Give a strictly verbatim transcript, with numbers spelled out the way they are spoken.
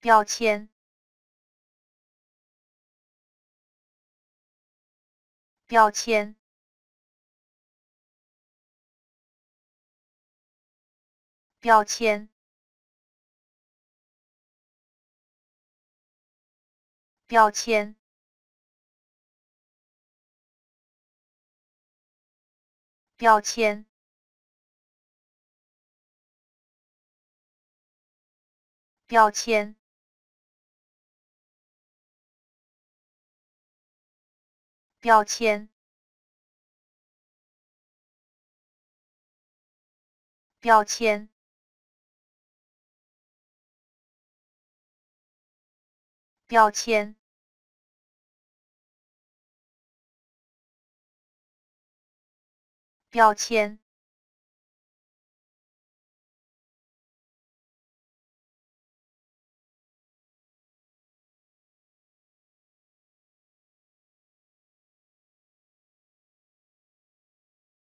标签，标签，标签，标签，标签。 标签，标签，标签，标签，标签。